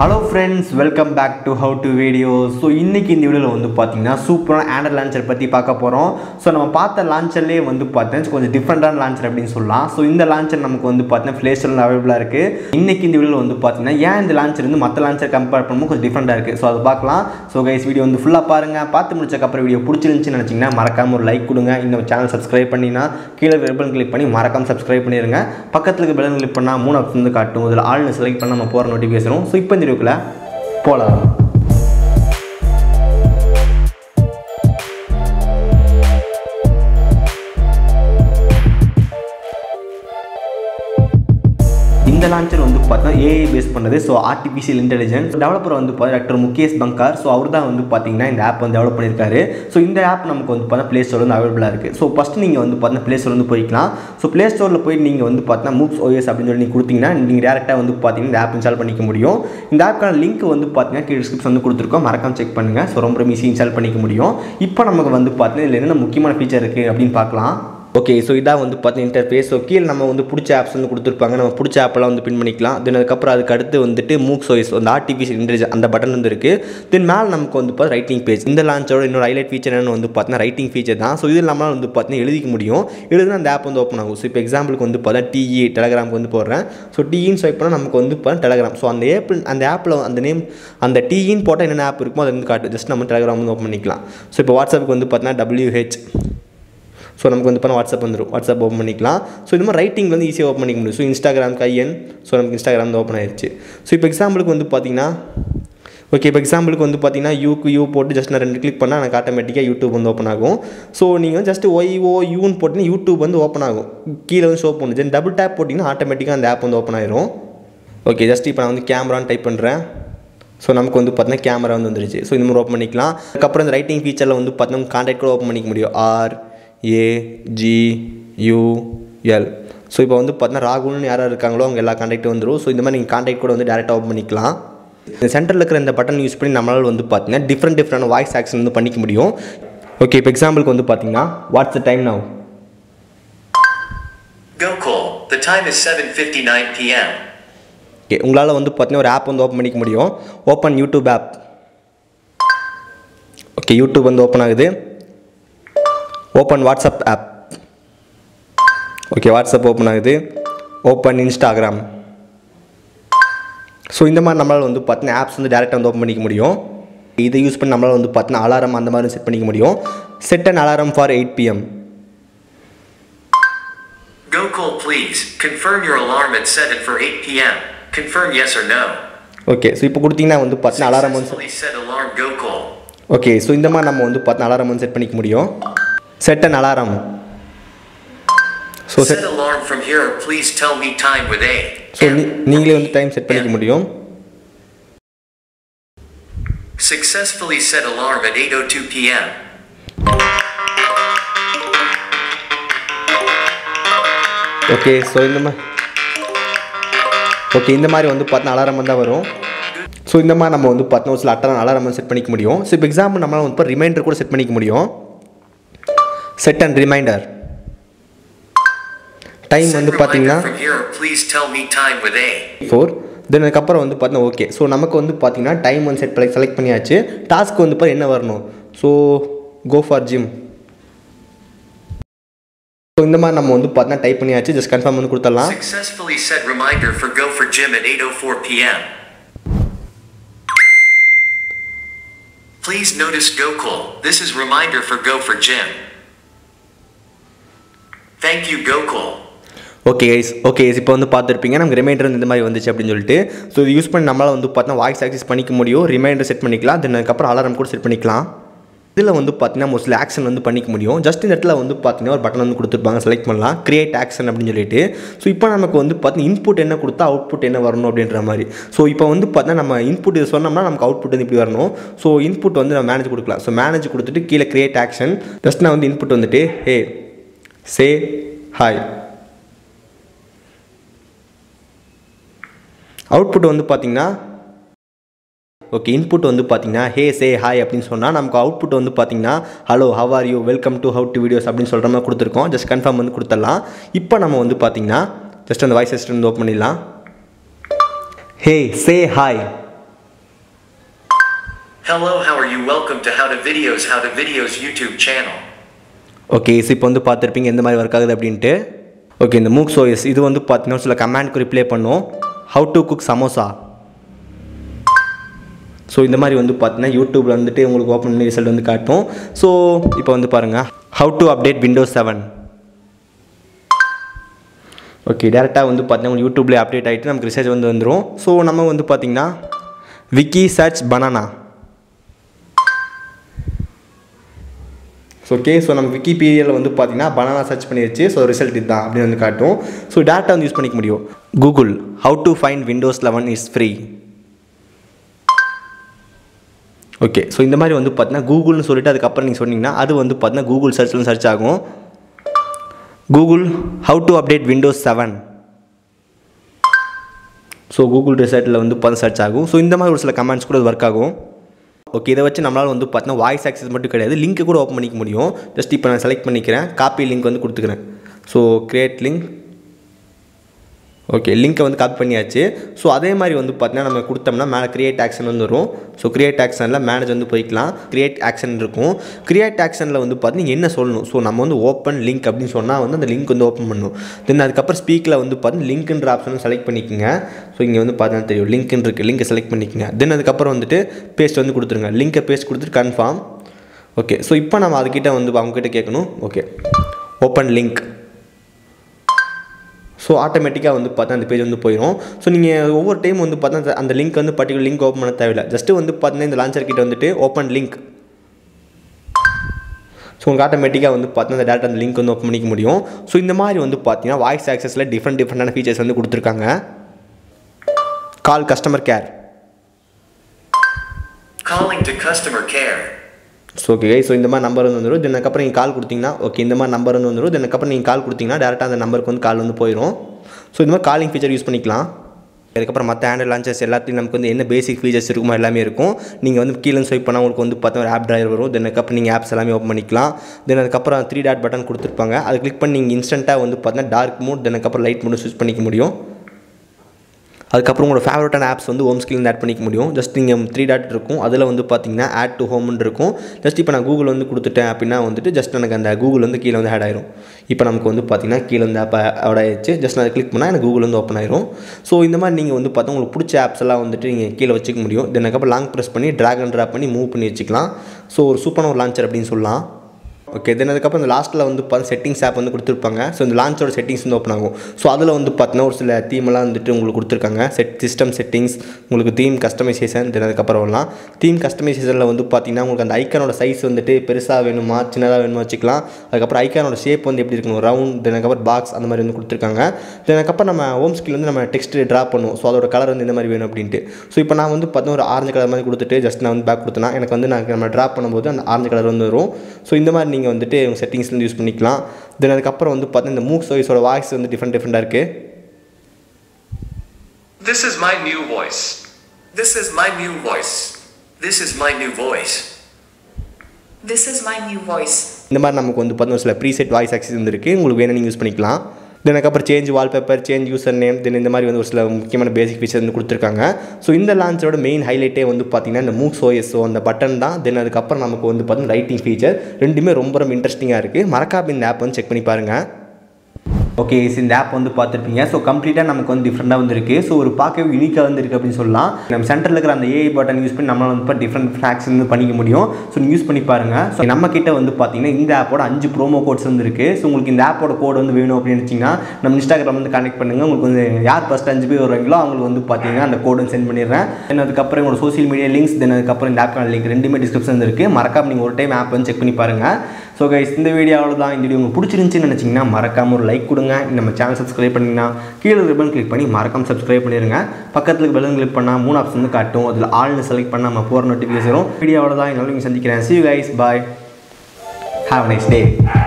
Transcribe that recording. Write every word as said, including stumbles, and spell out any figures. Hello friends, welcome back to how to videos. So இன்னைக்கு இந்த வீடியோல வந்து பாத்தீங்கன்னா சூப்பரான ஆண்ட்ராய்ட் லான்ச்சர் பத்தி பார்க்க போறோம். சோ நம்ம பார்த்த லான்ச்சர்லயே வந்து பாத்தீங்கன்னா கொஞ்சம் டிஃபரண்டான லான்ச்சர் அப்படினு சொல்லலாம். சோ இந்த லான்ச்சர் நமக்கு வந்து பாத்தீங்கன்னா Play Store-ல அவேலபிளா இருக்கு. இன்னைக்கு இந்த வீடியோல வந்து பாத்தீங்கன்னா ஏன் இந்த லான்ச்சர் வந்து மத்த லான்ச்சர் கம்பேர் பண்ணும்போது கொஞ்சம் டிஃபரண்டா இருக்கு. சோ அத பார்க்கலாம். சோ गाइस வீடியோ வந்து ஃபுல்லா பாருங்க. பார்த்து முடிச்சக்க அப்புறம் வீடியோ பிடிச்சிருந்துச்சு நினைச்சீங்கன்னா மறக்காம ஒரு லைக் கொடுங்க. இந்த சேனல் Subscribe பண்ணினா கீழ பெல் பட்டன் click பண்ணி மறக்காம Subscribe பண்ணிருங்க. பக்கத்துல இருக்க பெல் click பண்ணா மூணு ஆப்ஷன் வந்து காட்டும். அதுல ஆல் னு செலக்ட் பண்ணா நம்ம போற நோட்டிஃபிகேஷன் வரும். சோ இப்போ இருக்குல போலாம். இந்த லான்ச்சர் வந்து பார்த்தீங்கன்னா ஏஐ பேஸ் பண்ணது. ஸோ ஆர்டிஃபிஷியல் இன்டெலிஜென்ஸ் டெவலப்பர் வந்து பார்த்தீங்கன்னா டாக்டர் முகேஷ் பங்கார். ஸோ அவர் தான் வந்து பார்த்தீங்கன்னா இந்த ஆப் வந்து டெவலப் பண்ணியிருக்காரு. ஸோ இந்த ஆப் நமக்கு வந்து பார்த்தீங்கன்னா Play Store வந்து அவைலபிளாக இருக்குது. ஸோ ஃபஸ்ட் நீங்கள் வந்து பார்த்தீங்கன்னா Play Store வந்து போய்க்கலாம். ஸோ Play Store-ல் போய் நீங்கள் வந்து பார்த்தீங்கன்னா MuksOS அப்படின்னு சொல்லி நீங்கள் கொடுத்தீங்கன்னா நீங்கள் டேரெக்டாக வந்து பார்த்தீங்கன்னா இந்த ஆப் இன்ஸ்டால் பண்ணிக்க முடியும். இந்த ஆப்க்கான லிங்க் வந்து பார்த்தீங்கன்னா கீழே டிஸ்கிரிப்ஷன் வந்து கொடுத்துருக்கோம், மறக்காம செக் பண்ணுங்கள். ஸோ ரொம்ப ஈஸி இன்ஸ்டால் பண்ணிக்க முடியும். இப்போ நமக்கு வந்து பார்த்தீங்கன்னா இதில் என்னென்ன முக்கியமான ஃபீச்சர் இருக்குது அப்படின்னு பார்க்கலாம். ஓகே, ஸோ இதாக வந்து பார்த்தீங்கன்னா இன்டர்ஃபேஸ். ஸோ கீழே நம்ம வந்து பிடிச்ச ஆப்ஸ் வந்து கொடுத்துருப்பாங்க, நம்ம பிடிச்ச ஆப்பெல்லாம் வந்து பின் பண்ணிக்கலாம். தென் அதுக்கப்புறம் அதுக்கு அடுத்து வந்துட்டு MuksOS அந்த ஆர்டிஃபிஷியல் இன்டெலிஜென்ஸ் அந்த பட்டன் வந்து இருக்குது. தென் மேலே நமக்கு வந்து பார்த்தா ரைட்டிங் பேஜ். இந்த லான்ச்சோட இன்னொரு ஹைலைட் ஃபீச்சர் என்னென்னு வந்து பார்த்தீங்கன்னா ரைட்டிங் ஃபீச்சர் தான். ஸோ இது நம்மளால் வந்து பார்த்தீங்கன்னா எழுதிக்க முடியும், எழுதுனா அந்த ஆப் வந்து ஓப்பன் ஆகும். ஸோ இப்போ எக்ஸாம்பிளுக்கு வந்து பார்த்தீங்கன்னா டிஇ டெலகிராமுக்கு வந்து போடுறேன். ஸோ டிஇன்னு ஸ்வைப் பண்ணால் நமக்கு வந்து பார்த்தா டெலகிராம். ஸோ அந்த ஆப் அந்த ஆப்பில் அந்த நேம் அந்த டிஇன்னு போட்டால் என்னென்ன ஆப் இருக்குமோ அதை வந்து காட்டு. ஜஸ்ட் நம்ம டெலகிராம் வந்து ஓப்பன் பண்ணிக்கலாம். ஸோ இப்போ வாட்ஸ்அப்புக்கு வந்து பார்த்தீங்கன்னா டபிள்யூஹெச். ஸோ நமக்கு வந்து பார்த்தா வாட்ஸ்அப் வந்துடும், வாட்ஸ்அப் ஓப்பன் பண்ணிக்கலாம். ஸோ இந்த மாதிரி ரைட்டிங் வந்து ஈஸியாக ஓப்பன் பண்ணிக்க முடியும். ஸோ இன்ஸ்டாகிராம் கையன். ஸோ நமக்கு இன்ஸ்டாகிராம் வந்து ஓப்பன் ஆயிடுச்சு. ஸோ இப்போ எக்ஸாம்பிளுக்கு வந்து பார்த்தீங்கன்னா ஓகே இப்போ எக்ஸாம்பிளுக்கு வந்து பார்த்தீங்கன்னா யூக்கு யூ போட்டு ஜஸ்ட் நான் ரெண்டு கிளிக் பண்ணால் எனக்கு ஆட்டோமேட்டிக்காக யூடியூப் வந்து ஓப்பன் ஆகும். ஸோ நீங்கள் ஜஸ்ட் ஒய்ஓ யூன்னு போட்டிங்கன்னா யூடியூப் வந்து ஓப்பன் ஆகும். கீழே வந்து ஷோ பண்ணுச்சு, டபுள் டேப் போட்டிங்கன்னா ஆட்டோமேட்டிக்காக அந்த ஆப் வந்து ஓப்பன் ஆயிரும். ஓகே, ஜஸ்ட் இப்போ நான் வந்து கேமரான்னு டைப் பண்ணுறேன். ஸோ நமக்கு வந்து பார்த்தீங்கன்னா கேமரா வந்து வந்துடுச்சு. ஸோ இந்த மாதிரி ஓப்பன் பண்ணிக்கலாம். அதுக்கப்புறம் இந்த ரைட்டிங் ஃபீச்சரில் வந்து பார்த்தீங்கன்னா கான்டாக்ட் கூட ஓப்பன் பண்ணிக்க முடியும். ஆர் ஏஜியூஎல். ஸோ இப்போ வந்து பார்த்தீங்கன்னா ராகுல்னு யாராக இருக்காங்களோ அவங்க எல்லா கான்டாக்ட்டும் வந்துடும். ஸோ இந்த மாதிரி நீங்கள் கான்டாக்ட் கூட வந்து டேரெக்டாக ஓப்பன் பண்ணிக்கலாம். இந்த சென்டரில் இருக்கிற இந்த பட்டன் யூஸ் பண்ணி நம்மளால் வந்து பார்த்தீங்கன்னா டிஃப்ரெண்ட் டிஃப்ரெண்ட் வாய்ஸ் ஆக்ஷன் வந்து பண்ணிக்க முடியும். ஓகே இப்போ எக்ஸாம்பிளுக்கு வந்து பார்த்தீங்கன்னா what's the time now. Okay, உங்களால் வந்து பார்த்தீங்கன்னா ஒரு ஆப் வந்து ஓப்பன் பண்ணிக்க முடியும். Open YouTube app. Okay, YouTube வந்து ஓப்பன் ஆகுது. Open WhatsApp app. Okay, WhatsApp open ஆகுது. Open Instagram. ஸோ இந்த மாதிரி நம்மளால் வந்து பார்த்தீங்கன்னா ஆப்ஸ் வந்து டேரெக்டாக வந்து ஓப்பன் பண்ணிக்க முடியும். இதை யூஸ் பண்ணி நம்மளால் வந்து பார்த்தீங்கன்னா அலாரம் அந்த மாதிரி செட் பண்ணிக்க முடியும். Set and alarm for eight PM. Okay, so இப்போ கொடுத்தீங்கன்னா வந்து பார்த்தீங்கன்னா அலாரம் வந்து ஓகே. ஸோ இந்த மாதிரி நம்ம வந்து பார்த்தீங்கன்னா அலாரம் வந்து செட் பண்ணிக்க முடியும். Set and alarm. So set alarm from here please tell me time with a. So நீங்களே வந்து டைம் செட் பண்ணிக்க முடியும். Successfully set alarm at eight oh two p m okay, so இந்த மாதிரி ஓகே இந்த மாதிரி வந்து பார்த்தீங்கன்னா அலாரம் தான் வரும். ஸோ இந்த மாதிரி நம்ம வந்து பார்த்தீங்கன்னா ஒரு சில அட்டரான அலாரம் செட் பண்ணிக்க முடியும். ஸோ இப்போ எக்ஸாம்பிள் நம்மளால் வந்து இப்போ ரிமைண்டர் கூட செட் பண்ணிக்க முடியும். Set and reminder. டைம் வந்து பார்த்தீங்கன்னா ஃபோர். தென் அதுக்கப்புறம் வந்து பார்த்தீங்கன்னா ஓகே. ஸோ நமக்கு வந்து பார்த்தீங்கன்னா டைம் வந்து செட் பண்ணி செலக்ட் பண்ணியாச்சு. டாஸ்க் வந்து பார்த்தா என்ன வரணும்? So go for gym. So இந்த மாதிரி நம்ம வந்து பார்த்தீங்கன்னா டைப் பண்ணியாச்சு. ஜஸ்ட் கன்ஃபார்ம் வந்து கொடுத்துடலாம். Successfully set reminder for go for gym at eight oh four p m Please notice go call. This is reminder for go for gym. Thank you Gokul. Okay guys, okay இப்போ வந்து பார்த்துருப்பீங்க நமக்கு reminder இந்த மாதிரி வந்துச்சு அப்படின்னு சொல்லிட்டு. So இது யூஸ் பண்ணி நம்மளால் வந்து பார்த்தீங்கன்னா வாய்ஸ் ஆக்சஸ் பண்ணிக்க முடியும், ரிமைண்டர் செட் பண்ணிக்கலாம். தென் அதுக்கப்புறம் அலாரம் கூட செட் பண்ணிக்கலாம். இதில் வந்து பார்த்தீங்கன்னா மோஸ்ட்லி ஆக்ஷன் வந்து பண்ணிக்க முடியும். ஜஸ்ட் இந்த இடத்துல வந்து பார்த்தீங்கன்னா ஒரு பட்டன் வந்து கொடுத்துருப்பாங்க, செலக்ட் பண்ணலாம் கிரியேட் ஆக்ஷன் அப்படின்னு சொல்லிட்டு. ஸோ இப்போ நமக்கு வந்து பார்த்தீங்கன்னா இன்புட் என்ன கொடுத்தா அவுட்புட் என்ன வரணும் அப்படின்ற மாதிரி. ஸோ இப்போ வந்து பார்த்தீங்கன்னா நம்ம இன்புட் இது சொன்னோம்னா நமக்கு அவுட்புட் வந்து இப்படி வரணும். ஸோ இன்புட் வந்து நம்ம மேனேஜ் கொடுக்கலாம். ஸோ மேனேஜ் கொடுத்துட்டு கீழே கிரியேட் ஆக்ஷன். ஜஸ்ட் நான் வந்து இன்புட் வந்துட்டு ஹே சே ஹாய். அவுட்புட் வந்து பார்த்தீங்கன்னா ஓகே இன்புட் வந்து பார்த்தீங்கன்னா ஹே சே ஹாய் அப்படின்னு சொன்னால் நமக்கு அவுட்புட் வந்து பார்த்தீங்கன்னா hello how are you welcome to how to videos அப்படின்னு சொல்கிற மாதிரி கொடுத்துருக்கோம். ஜஸ்ட் கன்ஃபார்ம் வந்து கொடுத்துடலாம். இப்போ நம்ம வந்து பார்த்தீங்கன்னா ஜஸ்ட் அந்த வாய்ஸ் அசிஸ்டன்ட் ஓப்பன் பண்ணிடலாம். Hey say hi. Hello, how are you? Welcome to How to Videos, How to Videos YouTube channel. Okay, so now we will see how okay, in the MuksOS, this one is the command to replay how to cook samosa. So, this is YouTube, you will open the result. So, now how to update Windows seven. Okay, directly YouTube update item, research vandru. So, we will wiki search banana. Okay, so we Wikipedia la vandu pathina banana search pannirche, so result idha appdi vandu kaatum. So data vandu use panikka mudiyum. Google how to find Windows eleven is free. Okay, so indha mari vandu pathina Google nu solittu adukapra neenga sonningna adu vandu pathina Google search la search agum. Google how to update Windows seven. So Google result la vandu pathina search agum. So indha mari oru sila commands kuda work agum. Okay, this is the voice access. The link is open. Just select the copy link. So, create link. Okay, link is copied. So, that's why we can create action. So, create action, manage, create action. Create action, so we open link. The link is open. Then, speak link and option. Select so you can see link and link select then paste link paste confirm. Okay, so now we will okay open link. So automatically the page so you over time the link and particular link open just the launcher open link. So automatically வந்து the data and link open so in the voice access different different features call customer care. Calling to customer care. So okay guys, so indha ma number vandru then akapra neenga call kudutinga okay indha ma number vandru then akapra neenga call kudutinga direct ah number ku call vandu poirum so indha ma calling feature use panikalam adukapra matha android launchers ellathiyum namakku vandu enna basic features irukuma ellame irukum neenga vandu keela swipe panna ungalku vandu paatha app driver varum then akapra neenga apps ellame open panikalam then adukapra three dot button kuduthirupanga adu click panni neenga instant ah vandu paatha dark mode then akapra light mode switch panikka mudiyum அதுக்கப்புறம் உங்க favourite apps வந்து home ஸ்கிரீன்ல add பண்ணிக்க முடியும் just நீங்க three dot இருக்கும் அதுல வந்து பாத்தீங்கன்னா ஆட் டு ஹோம் ன்னு இருக்கும் ஜஸ்ட் இப்போ நான் Google வந்து கொடுத்துட்டேன் அப்படினா வந்து ஜஸ்ட் எனக்கு அந்த Google வந்து கீழ வந்து ஆட் ஆயிரும் இப்போ நமக்கு வந்து பாத்தீங்கன்னா கீழ அந்த ஆப் ஆட் ஆயிடுச்சு ஜஸ்ட் நான் கிளிக் பண்ணா எனக்கு Google வந்து ஓபன் ஆயிரும் சோ இந்த மாதிரி நீங்க வந்து பாத்தீங்க உங்களுக்கு பிடிச்ச ஆப்ஸ் எல்லாம் வந்து நீங்க கீழ வச்சுக்க முடியும் தென் அப்புறம் லாங் பிரஸ் பண்ணி drag and drop பண்ணி மூவ் பண்ணி வச்சுக்கலாம் சோ ஒரு சூப்பரான லான்ச்சர் அப்படினு சொல்லலாம். Okay, then adukapra the last la vandu settings app vandu kuduthirupanga so the launcher settings nu open agum so adula vandu pathna or sila theme la vandu ungalku kuduthirukanga set system settings ungalku theme customization then adukapra valla theme customization la vandu pathina ungalku and icon oda size vandu perusa venuma chinada venuma vechikalam adukapra icon oda shape vandu eppadi irukku round then adukapra box andha mari vandu kuduthirukanga then adukapra nama home screen la nama text draw pannuvom so adoda color vandu indha mari venum appdinte so ipo na vandu pathna or orange color mari kuduthite just na vandu back kuduthana enakku vandu na nama draw pannumbodhu and orange color vandu varum so indha mari you can use settings then voice different different this is my new voice this is my new voice this is my new voice this is my new voice இந்த மாதிரி நமக்கு வந்து பாத்தீங்க சில preset voice access வந்திருக்கு உங்களுக்கு வேணா நீங்க யூஸ் பண்ணிக்கலாம் then change wallpaper change username then இந்த மாதிரி வந்து ஒரு சில முக்கியமான basic features வந்து கொடுத்திருக்காங்க சோ இந்த லான்ச்சரோட மெயின் ஹைலைட் வந்து பாத்தீங்கன்னா இந்த MuksOS அந்த பட்டன் தான் then அதுக்கு அப்புறம் நமக்கு வந்து பாத்தீங்க ரைட்டிங் ஃபீச்சர் ரெண்டுமே ரொம்ப ரொம்ப இன்ட்ரஸ்டிங்கா இருக்கு மறக்காம இந்த ஆப் வந்து செக் பண்ணி பாருங்க. Okay, so இந்த ஆப் வந்து பாத்துட்டீங்க so கம்ப்ளீட்டா நமக்கு வந்து டிஃபரண்டா வந்திருக்கு so ஒரு பாக்கவே யூனிக்கா வந்திருக்கு அப்படி சொல்லலாம் நம்ம சென்டர்ல இருக்கிற அந்த A I பட்டன் யூஸ் பண்ணி நம்மளால வந்து டிஃபரண்ட் ஃபிராக்ஷன் வந்து பண்ணிக்க முடியும் so நீங்க யூஸ் பண்ணி பாருங்க so நம்ம கிட்ட வந்து பாத்தீங்கன்னா இந்த ஆப்போட five ப்ரோமோ கோட்ஸ் வந்திருக்கு so உங்களுக்கு இந்த ஆப்போட கோட் வந்து வேணும் அப்படினீச்சீங்க நம்ம Instagram வந்து கனெக்ட் பண்ணுங்க உங்களுக்கு வந்து யார் first five பேர் வருவீங்களோ அவங்களுக்கு வந்து பாத்தீங்கன்னா அந்த கோட் சென்ட் பண்ணிடுறேன் then அதுக்கு அப்புறம் உங்க சோஷியல் மீடியா லிங்க்ஸ் then அதுக்கு அப்புறம் இந்த ஆப்கான லிங்க் ரெண்டுமே டிஸ்கிரிப்ஷன்ல இருக்கு மறக்காம நீங்க ஒரு டைம் ஆப் வந்து செக் பண்ணி பாருங்க. So guys, இந்த வீடியோ அவ்வளவுதான். இந்த வீடியோ உங்களுக்கு பிடிச்சிருந்துச்சுன்னு நினைச்சீங்கன்னா மறக்காம ஒரு லைக் கொடுங்க. நம்ம சேனல் சப்ஸ்கிரைப் பண்ணீங்கன்னா கீழ ரிப்பன் கிளிக் பண்ணி மறக்காம சப்ஸ்கிரைப் பண்ணிருங்க. பக்கத்துல இருக்க பெல் கிளிக் பண்ணா மூணு ஆப்ஷன் வந்து காட்டும். அதுல ஆல்னு செலக்ட் பண்ணா நம்ம போற நோட்டிஃபிகேஷன் வரும். வீடியோ அவ்வளவுதான். இன்னொரு வீடியோல சந்திக்கிறேன். See you guys. Bye. Have a nice day.